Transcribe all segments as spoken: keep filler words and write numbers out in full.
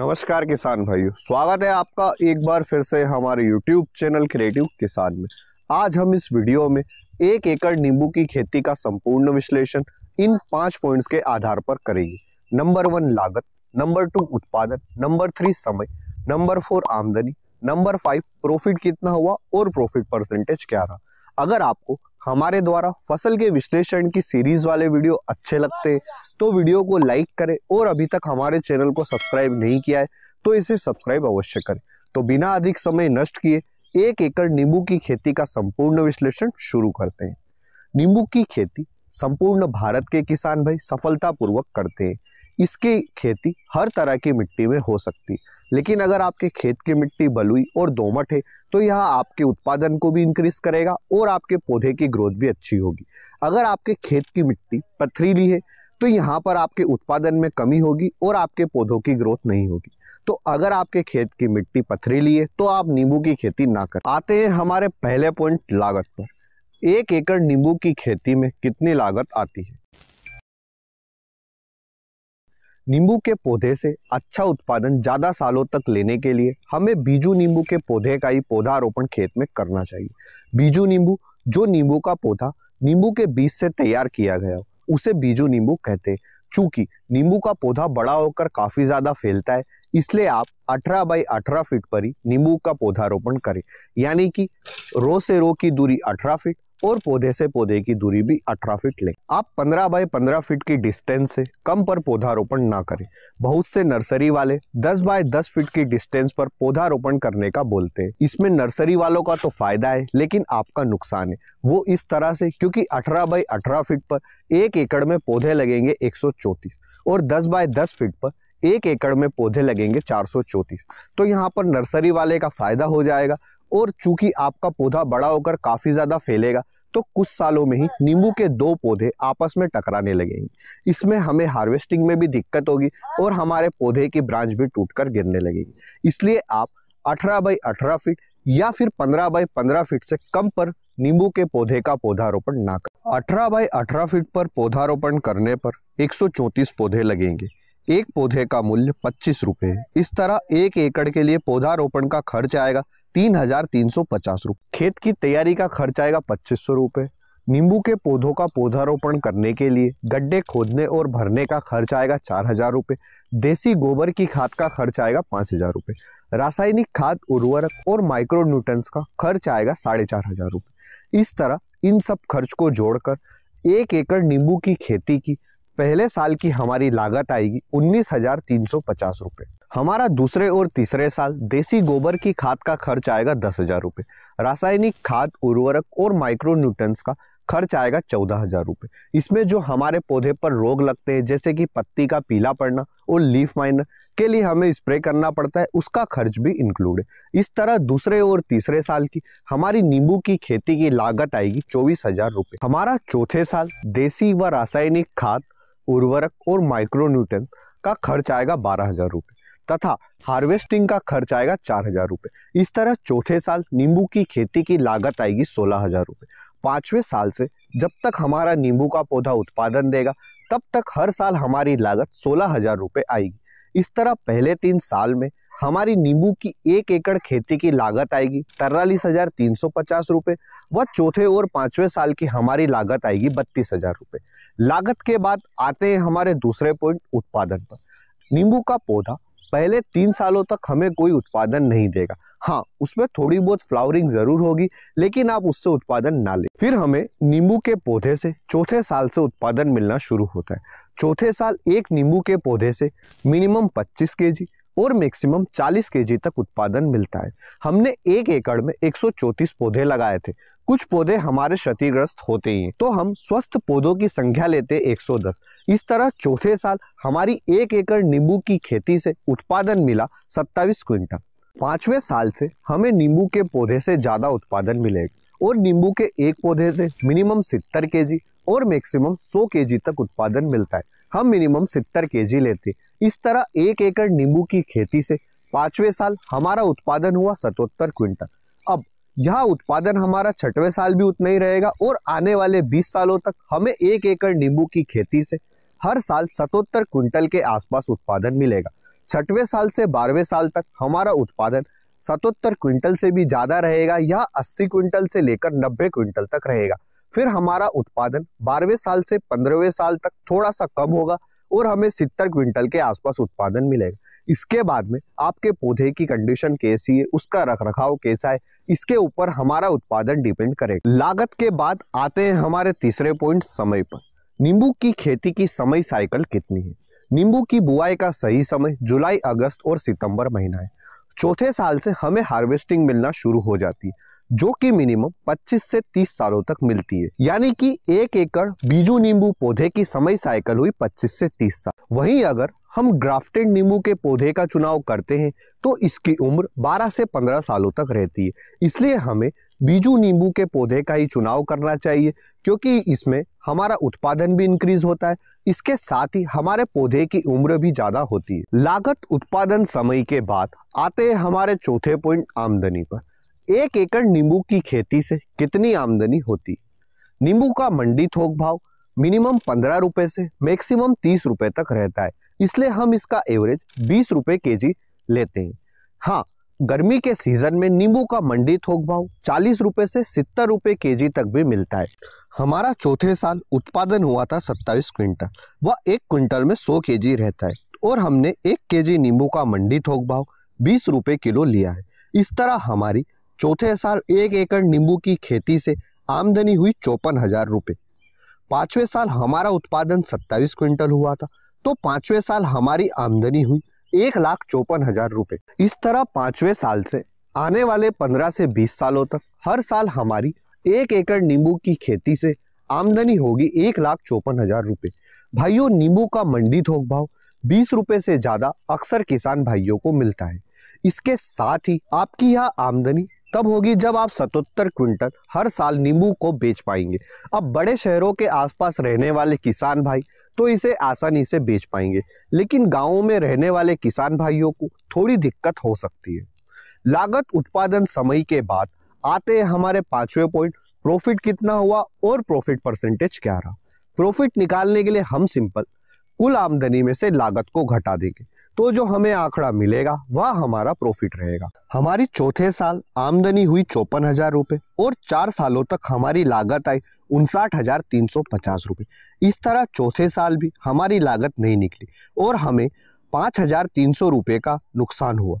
नमस्कार किसान भाइयों, स्वागत है आपका एक बार फिर से हमारे यूट्यूब चैनल क्रिएटिव किसान में। आज हम इस वीडियो में एक एकड़ नींबू की खेती का संपूर्ण विश्लेषण इन पांच पॉइंट्स के आधार पर करेंगे। नंबर वन लागत, नंबर टू उत्पादन, नंबर थ्री समय, नंबर फोर आमदनी, नंबर फाइव प्रॉफिट कितना हुआ और प्रॉफिट परसेंटेज क्या रहा। अगर आपको हमारे द्वारा फसल के विश्लेषण की सीरीज वाले वीडियो अच्छे लगते हैं तो वीडियो को लाइक करें और अभी तक हमारे चैनल को सब्सक्राइब नहीं किया है तो इसे सब्सक्राइब अवश्य करें। तो बिना अधिक समय नष्ट किए एक एकड़ नींबू की खेती का संपूर्ण विश्लेषण शुरू करते हैं। नींबू की खेती संपूर्ण भारत के किसान भाई सफलतापूर्वक करते हैं। इसकी खेती हर तरह की मिट्टी में हो सकती है, लेकिन अगर आपके खेत की मिट्टी बलुई और दोमट है तो यह आपके उत्पादन को भी इंक्रीज करेगा और आपके पौधे की ग्रोथ भी अच्छी होगी। अगर आपके खेत की मिट्टी पथरीली है तो यहाँ पर आपके उत्पादन में कमी होगी और आपके पौधों की ग्रोथ नहीं होगी। तो अगर आपके खेत की मिट्टी पथरीली है तो आप नींबू की खेती ना करें। आते हैं हमारे पहले पॉइंट लागत पर। एक एकड़ नींबू की खेती में कितनी लागत आती है? नींबू के पौधे से अच्छा उत्पादन ज़्यादा सालों तक लेने के लिए हमें बीजू नींबू के पौधे का ही पौधारोपण खेत में करना चाहिए। बीजू नींबू, जो नींबू का पौधा नींबू के बीज से तैयार किया गया, उसे बीजू नींबू कहते हैं। चूँकि नींबू का पौधा बड़ा होकर काफ़ी ज़्यादा फैलता है, इसलिए आप अठारह बाई अठारह फीट पर ही नींबू का पौधारोपण करें, यानी कि रो से रो की दूरी अठारह फीट और पौधे से पौधे की दूरी भी अठारह फीट लें। आप पंद्रह बाई पंद्रह फीट की डिस्टेंस से कम पर पौधारोपण ना करें। बहुत से नर्सरी वाले दस बाय दस फीट की डिस्टेंस पर पौधारोपण करने का बोलते हैं। इसमें नर्सरी वालों का तो फायदा है लेकिन आपका नुकसान है। वो इस तरह से, क्योंकि अठारह बाई अठारह फीट पर एक एकड़ में पौधे लगेंगे एक सौ चौंतीस और दस बाय दस फीट पर एक एकड़ में पौधे लगेंगे चार सौ चौंतीस। तो यहाँ पर नर्सरी वाले का फायदा हो जाएगा और चूंकि आपका पौधा बड़ा होकर काफ़ी ज़्यादा फैलेगा तो कुछ सालों में ही नींबू के दो पौधे आपस में टकराने लगेंगे। इसमें हमें हार्वेस्टिंग में भी दिक्कत होगी और हमारे पौधे की ब्रांच भी टूटकर गिरने लगेगी। इसलिए आप अठारह बाई अठारह फीट या फिर पंद्रह बाई पंद्रह फीट से कम पर नींबू के पौधे का पौधारोपण ना करें। अठारह बाई अठारह फीट पर पौधारोपण करने पर एक सौ चौंतीस पौधे लगेंगे। एक पौधे का मूल्य पच्चीस रुपये। इस तरह एक एकड़ के लिए पौधारोपण का खर्च आएगा तीन हजार तीन सौ पचास रुपये। खेत की तैयारी का खर्च आएगा पच्चीस सौ रुपये। नींबू के पौधों का पौधारोपण करने के लिए गड्ढे खोदने और भरने का खर्च आएगा चार हजार रुपये। देसी गोबर की खाद का खर्च आएगा पाँच हजार रुपये। रासायनिक खाद, उर्वरक और माइक्रो न्यूट्रंस का खर्च आएगा साढ़े चार हजार रुपये। इस तरह इन सब खर्च को जोड़कर एक एकड़ नींबू की खेती की पहले साल की हमारी लागत आएगी उन्नीस हजार तीन सौ पचास रुपये। हमारा दूसरे और तीसरे साल देसी गोबर की खाद का खर्च आएगा दस हजार रुपये। रासायनिक खाद, उर्वरक और माइक्रो न्यूट्रंस का खर्च आएगा चौदह हजार रुपये। इसमें जो हमारे पौधे पर रोग लगते हैं जैसे कि पत्ती का पीला पड़ना और लीफ माइनर के लिए हमें स्प्रे करना पड़ता है, उसका खर्च भी इंक्लूड है। इस तरह दूसरे और तीसरे साल की हमारी नींबू की खेती की लागत आएगी चौबीस हजार रुपये। हमारा चौथे साल देसी व रासायनिक खाद, उर्वरक और माइक्रोन्यूट्रन का खर्च आएगा बारह हजार रुपये तथा हार्वेस्टिंग का खर्च आएगा चार हजार रुपये। इस तरह चौथे साल नींबू की खेती की लागत आएगी सोलह हजार रुपये। पाँचवें साल से जब तक हमारा नींबू का पौधा उत्पादन देगा तब तक हर साल हमारी लागत सोलह हजार रुपये आएगी। इस तरह पहले तीन साल में हमारी नींबू की एक एकड़ खेती की लागत आएगी तिरालीस हजार तीन सौ पचास रुपये व चौथे और पाँचवें साल की हमारी लागत आएगी बत्तीस हजार रुपये। लागत के बाद आते हैं हमारे दूसरे पॉइंट उत्पादन पर। नींबू का पौधा पहले तीन सालों तक हमें कोई उत्पादन नहीं देगा। हाँ, उसमें थोड़ी बहुत फ्लावरिंग जरूर होगी लेकिन आप उससे उत्पादन ना लें। फिर हमें नींबू के पौधे से चौथे साल से उत्पादन मिलना शुरू होता है। चौथे साल एक नींबू के पौधे से मिनिमम पच्चीस केजी और मैक्सिमम चालीस केजी तक उत्पादन मिलता है। हमने एक एकड़ में एक सौ चौंतीस पौधे लगाए थे। कुछ पौधे हमारे क्षतिग्रस्त होते ही हैं तो हम स्वस्थ पौधों की संख्या लेते हैं एक सौ दस। इस तरह चौथे साल हमारी एक एकड़ नींबू की खेती से उत्पादन मिला सत्ताईस क्विंटल। पाँचवें साल से हमें नींबू के पौधे से ज़्यादा उत्पादन मिलेगा और नींबू के एक पौधे से मिनिमम सत्तर केजी और मैक्सिमम सौ केजी तक उत्पादन मिलता है। हम मिनिमम सत्तर केजी लेते हैं। इस तरह एक एकड़ नींबू की खेती से पाँचवें साल हमारा उत्पादन हुआ सतहत्तर क्विंटल। अब यह उत्पादन हमारा छठवें साल भी उतना ही रहेगा और आने वाले बीस सालों तक हमें एक एकड़ नींबू की खेती से हर साल सतहत्तर क्विंटल के आसपास उत्पादन मिलेगा। छठवें साल से बारहवें साल तक हमारा उत्पादन सतहत्तर क्विंटल से भी ज़्यादा रहेगा, यह अस्सी क्विंटल से लेकर नब्बे क्विंटल तक रहेगा। फिर हमारा उत्पादन बारहवें साल से पंद्रहवें साल तक थोड़ा सा कम होगा और हमें सत्तर क्विंटल के आसपास उत्पादन मिलेगा। इसके बाद में आपके पौधे की कंडीशन कैसी है, उसका रखरखाव कैसा है, इसके ऊपर हमारा उत्पादन डिपेंड करेगा। लागत के बाद आते हैं हमारे तीसरे पॉइंट, समय पर। नींबू की खेती की समय साइकिल कितनी है? नींबू की बुआई का सही समय जुलाई, अगस्त और सितंबर महीना है। चौथे साल से हमें हार्वेस्टिंग मिलना शुरू हो जाती है, जो कि मिनिमम पच्चीस से तीस सालों तक मिलती है। यानी कि एक एकड़ बीजू नींबू पौधे की समय साइकिल हुई पच्चीस से तीस साल। वहीं अगर हम ग्राफ्टेड नींबू के पौधे का चुनाव करते हैं तो इसकी उम्र बारह से पंद्रह सालों तक रहती है। इसलिए हमें बीजू नींबू के पौधे का ही चुनाव करना चाहिए, क्योंकि इसमें हमारा उत्पादन भी इंक्रीज होता है, इसके साथ ही हमारे पौधे की उम्र भी ज़्यादा होती है। लागत, उत्पादन, समय के बाद आते हैं हमारे चौथे पॉइंट, आमदनी पर। एक एकड़ नींबू की खेती से कितनी आमदनी होती? नींबू का मंडी थोक भाव मिनिमम पंद्रह रुपये से मैक्सिमम तीस रुपये तक रहता है, इसलिए हम इसका एवरेज बीस रुपये केजी लेते हैं। हाँ, गर्मी के सीजन में नींबू का मंडी थोक भाव चालीस रुपये से सत्तर रुपये केजी तक भी मिलता है। हमारा चौथे साल उत्पादन हुआ था सत्ताईस क्विंटल, वह एक क्विंटल में सौ केजी रहता है और हमने एक केजी नींबू का मंडी थोक भाव बीस रुपये किलो लिया है। इस तरह हमारी चौथे साल एक एकड़ नींबू की खेती से आमदनी हुई चौपन हजार रुपये। पाँचवें साल हमारा उत्पादन सत्ताईस क्विंटल हुआ था, तो पांचवें साल हमारी आमदनी हुई एक लाख चौपन हजार रुपये। इस तरह पांचवें साल से आने वाले पंद्रह से बीस सालों तक हर साल हमारी एक एकड़ नींबू की खेती से आमदनी होगी एक लाख चौपन हजार रुपये। भाइयों, नींबू का मंडी थोक भाव बीस रुपये से ज़्यादा अक्सर किसान भाइयों को मिलता है। इसके साथ ही आपकी यह आमदनी तब होगी जब आप सतहत्तर क्विंटल हर साल नींबू को बेच पाएंगे। अब बड़े शहरों के आसपास रहने वाले किसान भाई तो इसे आसानी से बेच पाएंगे, लेकिन गांवों में रहने वाले किसान भाइयों को थोड़ी दिक्कत हो सकती है। लागत, उत्पादन, समय के बाद आते हैं हमारे पांचवें पॉइंट, प्रॉफिट कितना हुआ और प्रॉफिट परसेंटेज क्या रहा। प्रॉफिट निकालने के लिए हम सिंपल कुल आमदनी में से लागत को घटा देंगे, तो जो हमें आंकड़ा मिलेगा वह हमारा प्रॉफिट रहेगा। हमारी चौथे साल आमदनी हुई चौपन हजार रुपये और चार सालों तक हमारी लागत आई उनसाठ हजार तीन सौ पचास रुपये। इस तरह चौथे साल भी हमारी लागत नहीं निकली और हमें पाँच हजार तीन सौ रुपये का नुकसान हुआ,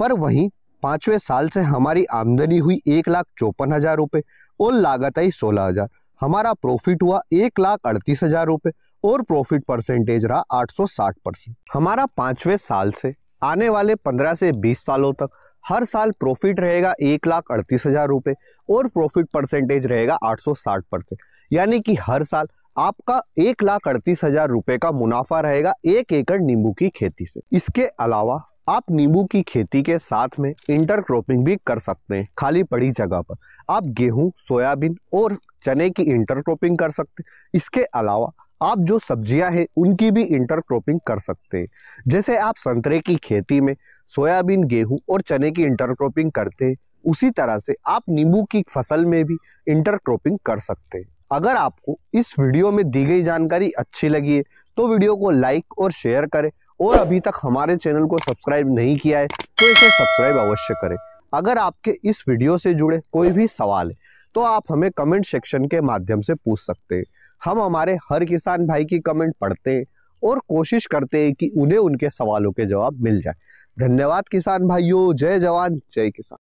पर वहीं पाँचवें साल से हमारी आमदनी हुई एक लाख चौपन हजार रुपये और लागत आई सोलह हजार। हमारा प्रॉफिट हुआ एक लाख अड़तीस हजार रुपये और प्रॉफिट परसेंटेज रहा आठ सौ साठ परसेंट। हमारा पांचवें साल से आने वाले पंद्रह से बीस सालों तक हर साल प्रॉफिट रहेगा एक लाख अड़तीस हजार रुपये और प्रॉफिट परसेंटेज रहेगा आठ सौ साठ परसेंट। यानी कि हर साल आपका एक लाख अड़तीस हजार रुपये का मुनाफा रहेगा एक एकड़ नींबू की खेती से। इसके अलावा आप नींबू की खेती के साथ में इंटरक्रॉपिंग भी कर सकते हैं। खाली पड़ी जगह पर आप गेहूँ, सोयाबीन और चने की इंटरक्रॉपिंग कर सकते हैं। इसके अलावा आप जो सब्जियां हैं उनकी भी इंटरक्रॉपिंग कर सकते हैं। जैसे आप संतरे की खेती में सोयाबीन, गेहूं और चने की इंटरक्रॉपिंग करते हैं, उसी तरह से आप नींबू की फसल में भी इंटरक्रॉपिंग कर सकते हैं। अगर आपको इस वीडियो में दी गई जानकारी अच्छी लगी है तो वीडियो को लाइक और शेयर करें, और अभी तक हमारे चैनल को सब्सक्राइब नहीं किया है तो इसे सब्सक्राइब अवश्य करें। अगर आपके इस वीडियो से जुड़े कोई भी सवाल है तो आप हमें कमेंट सेक्शन के माध्यम से पूछ सकते हैं। हम हमारे हर किसान भाई की कमेंट पढ़ते हैं और कोशिश करते हैं कि उन्हें उनके सवालों के जवाब मिल जाए। धन्यवाद किसान भाइयों। जय जवान, जय किसान।